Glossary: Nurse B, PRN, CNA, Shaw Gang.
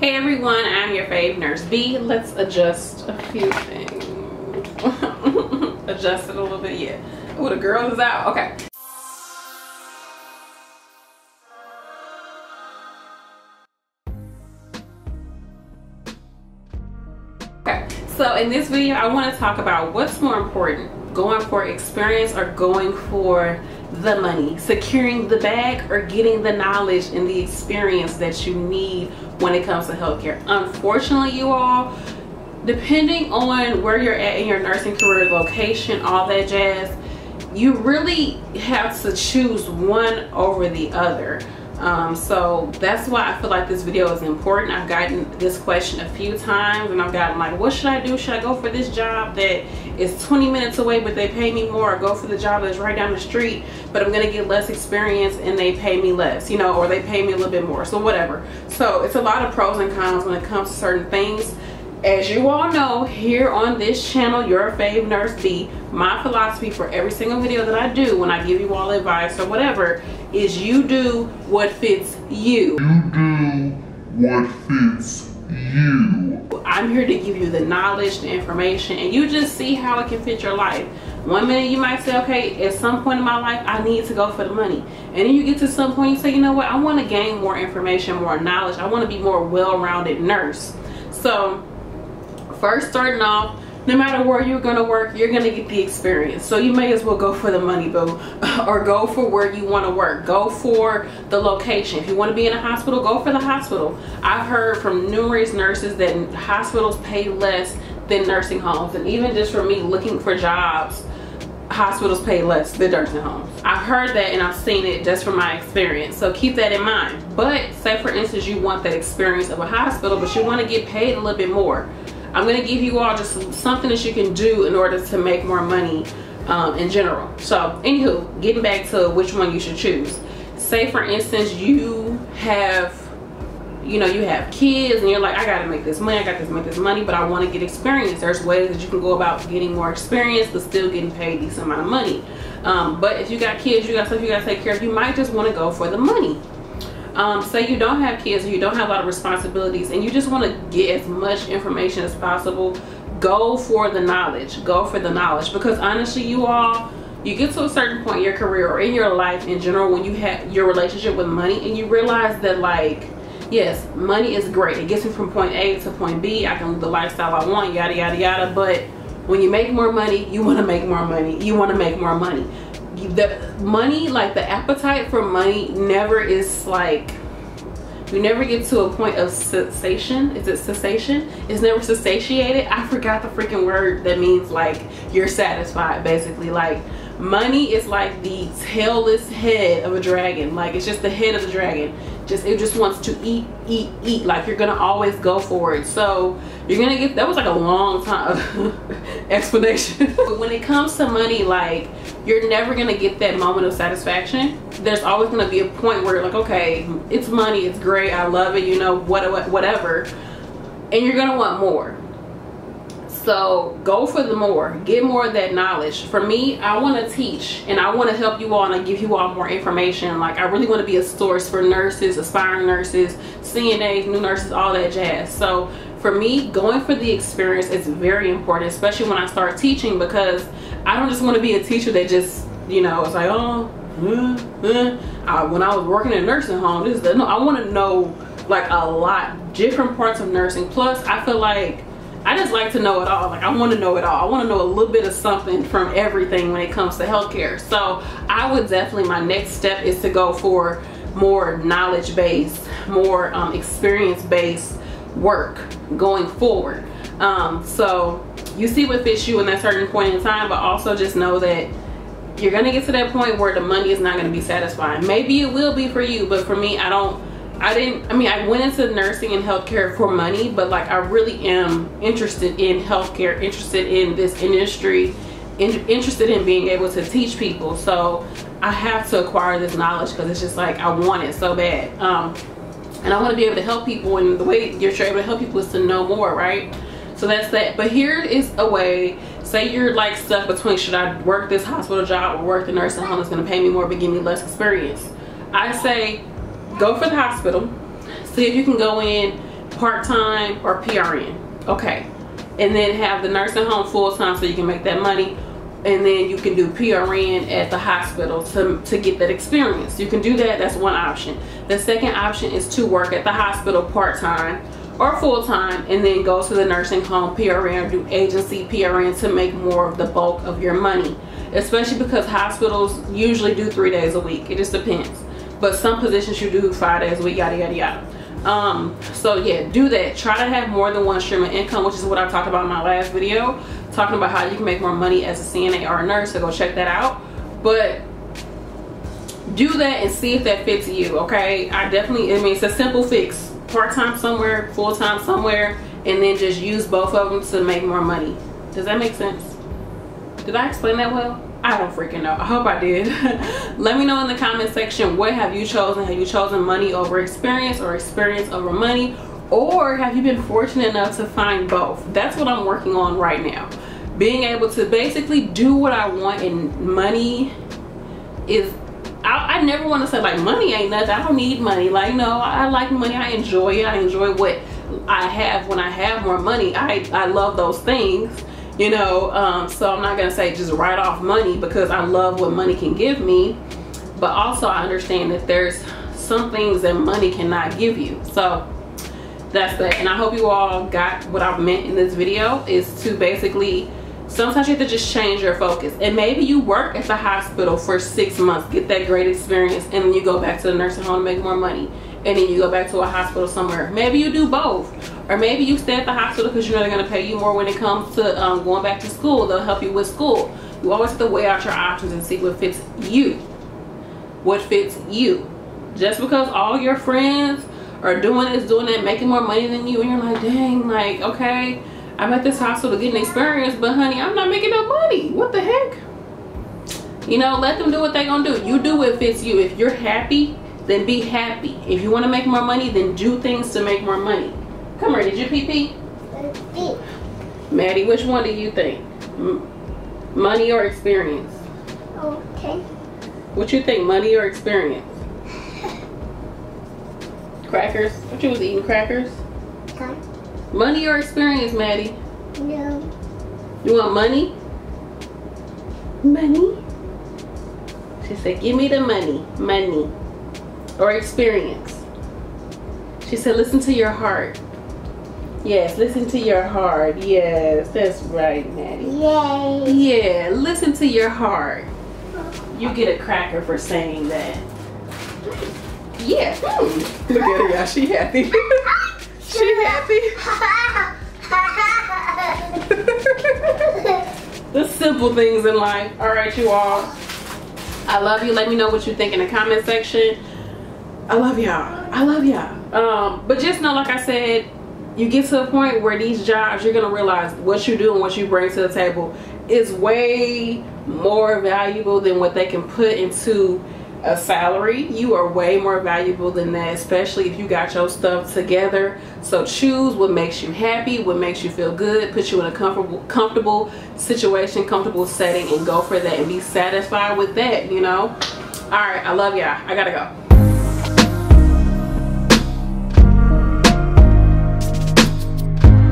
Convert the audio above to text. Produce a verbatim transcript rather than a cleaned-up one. Hey everyone, I'm your fave Nurse B. Let's adjust a few things. Adjust it a little bit, yeah. Oh, the girl is out, okay. Okay, so in this video, I wanna talk about what's more important, going for experience or going for the money, securing the bag or getting the knowledge and the experience that you need when it comes to healthcare. Unfortunately, you all, depending on where you're at in your nursing career, location, all that jazz, you really have to choose one over the other. Um, so that's why I feel like this video is important. I've gotten this question a few times and I've gotten like, what should I do? Should I go for this job that is twenty minutes away but they pay me more, or go for the job that's right down the street but I'm gonna get less experience and they pay me less, you know, or they pay me a little bit more, so whatever. So it's a lot of pros and cons when it comes to certain things. As you all know, here on this channel, your fave Nurse B, my philosophy for every single video that I do when I give you all advice or whatever is you do what fits you. You do what fits you. I'm here to give you the knowledge, the information, and you just see how it can fit your life. One minute you might say, okay, at some point in my life, I need to go for the money. And then you get to some point, you say, you know what, I want to gain more information, more knowledge. I want to be more well-rounded nurse. So, first, starting off, no matter where you're gonna work, you're gonna get the experience. So you may as well go for the money, boo, or go for where you wanna work. Go for the location. If you wanna be in a hospital, go for the hospital. I've heard from numerous nurses that hospitals pay less than nursing homes. And even just for me looking for jobs, hospitals pay less than nursing homes. I've heard that and I've seen it just from my experience. So keep that in mind. But say for instance, you want that experience of a hospital, but you wanna get paid a little bit more. I'm gonna give you all just something that you can do in order to make more money um, in general. So anywho, getting back to which one you should choose. Say for instance, you have, you know, you have kids and you're like, I gotta make this money, I gotta make this money, but I wanna get experience. There's ways that you can go about getting more experience but still getting paid a decent amount of money. Um, but if you got kids, you got stuff you gotta take care of, you might just wanna go for the money. Um, say you don't have kids or you don't have a lot of responsibilities and you just want to get as much information as possible, go for the knowledge. Go for the knowledge because honestly, you all, you get to a certain point in your career or in your life in general when you have your relationship with money and you realize that, like, yes, money is great. It gets me from point A to point B. I can live the lifestyle I want, yada, yada, yada. But when you make more money, you want to make more money. You want to make more money. The money, like the appetite for money never is, like, you never get to a point of cessation. Is it cessation? It's never satiated. I forgot the freaking word that means, like, you're satisfied basically. Like, money is like the tailless head of a dragon. Like, it's just the head of the dragon. Just, it just wants to eat, eat, eat. Like, you're gonna always go for it. So you're gonna get, that was like a long time explanation. But when it comes to money, like, you're never gonna get that moment of satisfaction. There's always gonna be a point where you're like, okay, it's money, it's great, I love it, you know, what, what whatever. And you're gonna want more. So go for the more, get more of that knowledge. For me, I want to teach and I want to help you all and I give you all more information. Like, I really want to be a source for nurses, aspiring nurses, C N As, new nurses, all that jazz. So for me, going for the experience is very important, especially when I start teaching, because I don't just want to be a teacher that just, you know, it's like, oh, uh, uh. I, when I was working in a nursing home, this is the, no, I want to know, like, a lot different parts of nursing. Plus, I feel like I just like to know it all. Like, I want to know it all. I want to know a little bit of something from everything when it comes to healthcare. So I would definitely, my next step is to go for more knowledge-based, more um, experience-based work going forward. Um, so you see what fits you in that certain point in time, but also just know that you're going to get to that point where the money is not going to be satisfying. Maybe it will be for you, but for me, I don't I didn't, I mean, I went into nursing and healthcare for money, but, like, I really am interested in healthcare, interested in this industry, in, interested in being able to teach people. So I have to acquire this knowledge because it's just like, I want it so bad. Um, and I want to be able to help people, and the way you're able to help people is to know more, right? So that's that. But here is a way, say you're, like, stuck between, should I work this hospital job or work the nursing home that's going to pay me more but give me less experience? I say, go for the hospital, see if you can go in, part-time, or P R N. Okay. And then have the nursing home full-time so you can make that money. And then you can do P R N at the hospital to, to get that experience. You can do that. That's one option. The second option is to work at the hospital part-time or full-time and then go to the nursing home P R N or do agency P R N to make more of the bulk of your money. Especially because hospitals usually do three days a week. It just depends. But some positions you do five days a week, yada, yada, yada. Um so yeah, do that. Try to have more than one stream of income, which is what I talked about in my last video, talking about how you can make more money as a C N A or a nurse, so go check that out. But do that and see if that fits you. Okay, I definitely, I mean, it's a simple fix: part-time somewhere, full-time somewhere, and then just use both of them to make more money. Does that make sense? Did I explain that well? I don't freaking know. I hope I did. Let me know in the comment section, what have you chosen? Have you chosen money over experience or experience over money? Or have you been fortunate enough to find both? That's what I'm working on right now. Being able to basically do what I want, and money is, I, I never want to say like money ain't nothing. I don't need money. Like, no, I, I like money. I enjoy it. I enjoy what I have when I have more money. I, I love those things. You know, um, so I'm not going to say just write off money, because I love what money can give me. But also I understand that there's some things that money cannot give you. So that's that. And I hope you all got what I've meant in this video, is to basically, sometimes you have to just change your focus. And maybe you work at the hospital for six months, get that great experience, and then you go back to the nursing home to make more money. And then you go back to a hospital somewhere. Maybe you do both. Or maybe you stay at the hospital because you know they're going to pay you more when it comes to um, going back to school. They'll help you with school. You always have to weigh out your options and see what fits you. What fits you. Just because all your friends are doing this, doing that, making more money than you, and you're like, dang, like, okay, I'm at this hospital getting experience, but honey, I'm not making no money. What the heck? You know, let them do what they're going to do. You do what fits you. If you're happy, then be happy. If you want to make more money, then do things to make more money. Come here, did you pee pee? Maddie, which one do you think? M money or experience? Okay. What you think, money or experience? Crackers? What you was eating, crackers? Huh? Money or experience, Maddie? No. You want money? Money? She said, give me the money, money. Or experience. She said, listen to your heart. Yes, listen to your heart. Yes, that's right, Maddie. Yay. Yeah, listen to your heart. You get a cracker for saying that. Yeah. Mm. Look at her, y'all. She happy. She happy. The simple things in life. All right, you all. I love you. Let me know what you think in the comment section. I love y'all. I love y'all. Um, but just know, like I said, you get to a point where these jobs, you're going to realize what you do and what you bring to the table is way more valuable than what they can put into a salary. You are way more valuable than that, especially if you got your stuff together. So choose what makes you happy, what makes you feel good, put you in a comfortable, comfortable situation, comfortable setting, and go for that and be satisfied with that, you know? All right. I love y'all. I got to go.